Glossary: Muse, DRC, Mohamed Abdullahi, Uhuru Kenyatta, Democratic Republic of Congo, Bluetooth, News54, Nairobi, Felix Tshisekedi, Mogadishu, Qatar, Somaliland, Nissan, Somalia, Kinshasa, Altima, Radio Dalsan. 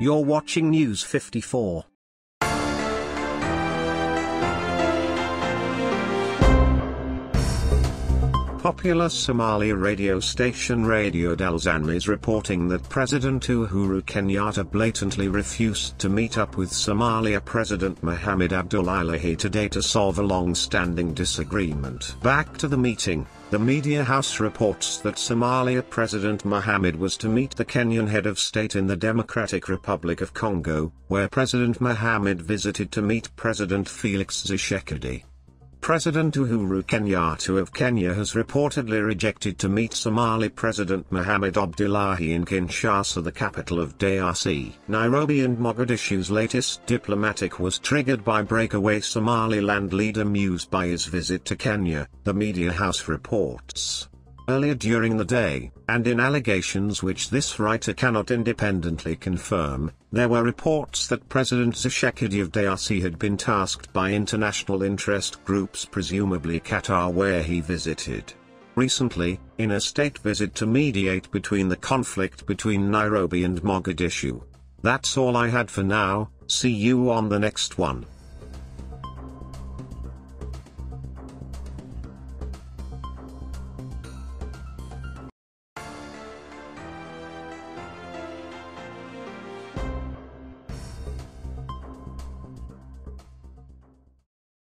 You're watching News 54. Popular Somali radio station Radio Dalsan is reporting that President Uhuru Kenyatta blatantly refused to meet up with Somalia President Mohamed Abdullahi today to solve a long-standing disagreement. Back to the meeting, the media house reports that Somalia President Mohamed was to meet the Kenyan head of state in the Democratic Republic of Congo, where President Mohamed visited to meet President Felix Tshisekedi. President Uhuru Kenyatta of Kenya has reportedly rejected to meet Somali President Mohamed Abdullahi in Kinshasa, the capital of DRC. Nairobi and Mogadishu's latest diplomatic was triggered by breakaway Somaliland leader Muse by his visit to Kenya, the media house reports. Earlier during the day, and in allegations which this writer cannot independently confirm, there were reports that President Tshisekedi of DRC had been tasked by international interest groups, presumably Qatar, where he visited. Recently, in a state visit to mediate between the conflict between Nairobi and Mogadishu. That's all I had for now, see you on the next one.